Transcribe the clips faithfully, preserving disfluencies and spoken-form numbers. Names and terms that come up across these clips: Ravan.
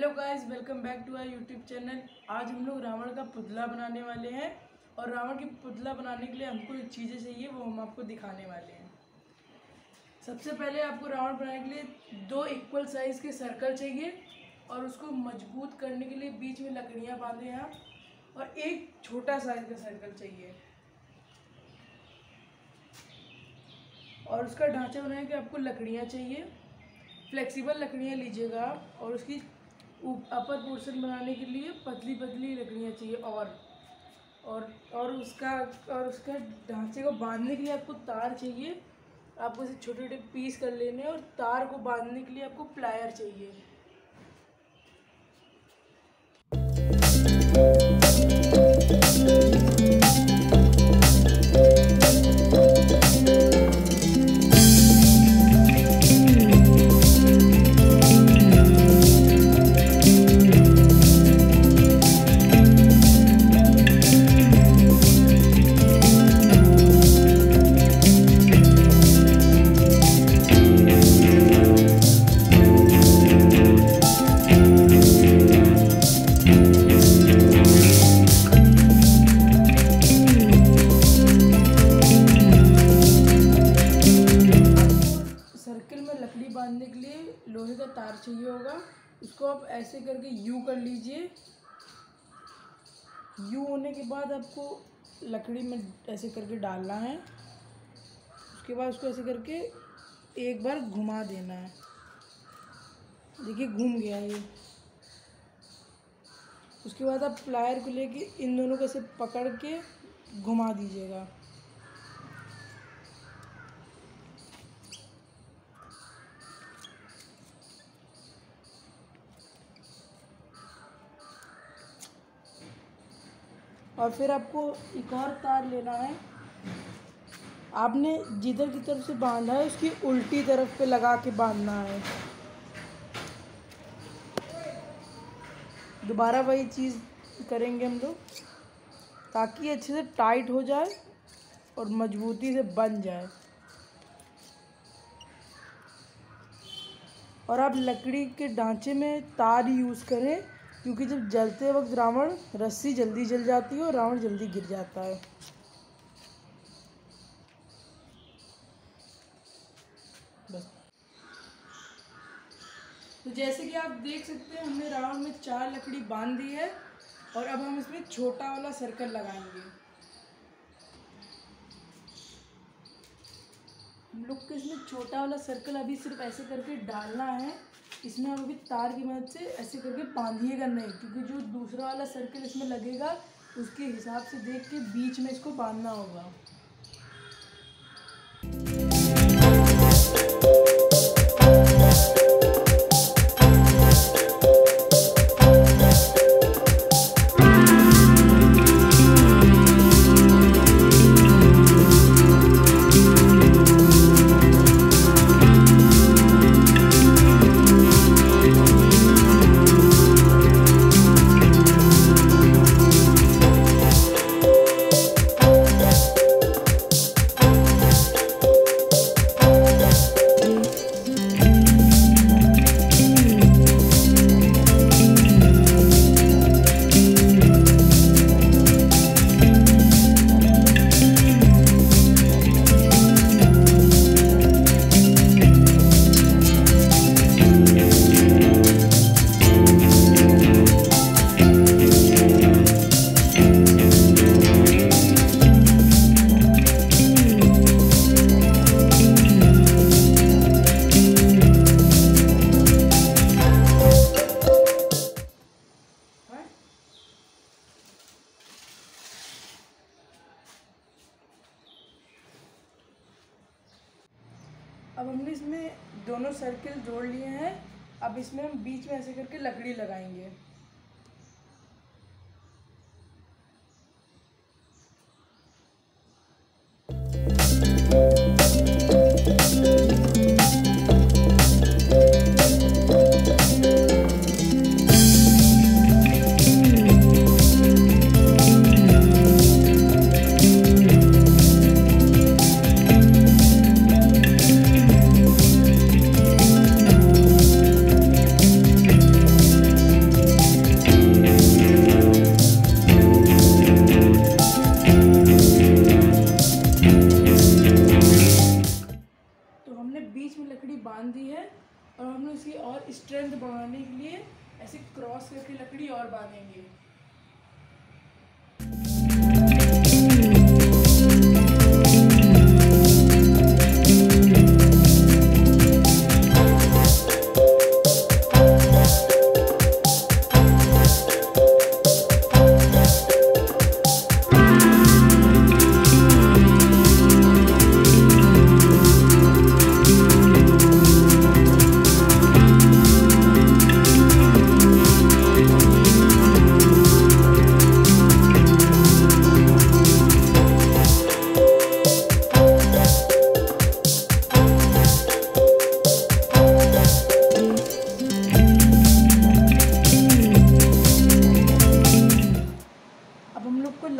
Hello guys, welcome back to our YouTube channel. आज हम लोग रावण का पुतला बनाने वाले हैं और रावण की पुतला बनाने के लिए हमको एक चीज़ें चाहिए, वो हम आपको दिखाने वाले हैं। सबसे पहले आपको रावण बनाने के लिए दो इक्वल साइज़ के सर्कल चाहिए और उसको मजबूत करने के लिए बीच में लकड़ियाँ बांधे आप, और एक छोटा साइज का सर्कल चाहिए। और उसका ढांचा बनाने के आपको लकड़ियाँ चाहिए, फ्लेक्सिबल लकड़ियाँ लीजिएगा आप, और उसकी अपर पोर्शन बनाने के लिए पतली पतली लकड़ियाँ चाहिए। और और और उसका और उसका ढांचे को बांधने के लिए आपको तार चाहिए। आपको इसे छोटे छोटे पीस कर लेने हैं और तार को बांधने के लिए आपको प्लायर चाहिए। बांधने के लिए लोहे का तार चाहिए होगा, उसको आप ऐसे करके यू कर लीजिए। यू होने के बाद आपको लकड़ी में ऐसे करके डालना है। उसके बाद उसको ऐसे करके एक बार घुमा देना है। देखिए घूम गया ये। उसके बाद आप प्लायर को लेके इन दोनों को ऐसे पकड़ के घुमा दीजिएगा। और फिर आपको एक और तार लेना है। आपने जिधर की तरफ से बांधा है उसकी उल्टी तरफ पे लगा के बांधना है। दोबारा वही चीज़ करेंगे हम लोग, ताकि अच्छे से टाइट हो जाए और मजबूती से बन जाए। और आप लकड़ी के ढांचे में तार यूज़ करें, क्योंकि जब जलते वक्त रावण रस्सी जल्दी जल जाती है और रावण जल्दी गिर जाता है। बस, तो जैसे कि आप देख सकते हैं हमने रावण में चार लकड़ी बांध दी है और अब हम इसमें छोटा वाला सर्कल लगाएंगे। हम लोग को इसमें छोटा वाला सर्कल अभी सिर्फ ऐसे करके डालना है। इसमें आप अभी तार की मदद से ऐसे करके बांधिएगा नहीं, क्योंकि जो दूसरा वाला सर्कल इसमें लगेगा उसके हिसाब से देख के बीच में इसको बांधना होगा। अब हमने इसमें दोनों सर्कल जोड़ लिए हैं। अब इसमें हम बीच में ऐसे करके लकड़ी लगाएंगे। बढ़ाने के लिए ऐसे क्रॉस करके लकड़ी और बांधेंगे।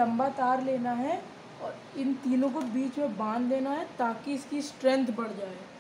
लंबा तार लेना है और इन तीनों को बीच में बांध देना है ताकि इसकी स्ट्रेंथ बढ़ जाए।